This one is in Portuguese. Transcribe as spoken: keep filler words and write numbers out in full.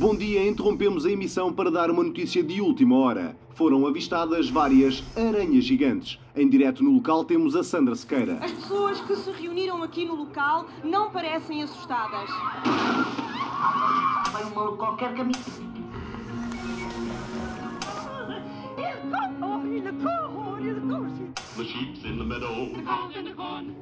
Bom dia, interrompemos a emissão para dar uma notícia de última hora. Foram avistadas várias aranhas gigantes. Em direto no local temos a Sandra Sequeira. As pessoas que se reuniram aqui no local não parecem assustadas. Vai uma qualquer caminho. The sheep's in the meadow. The cows in the corn.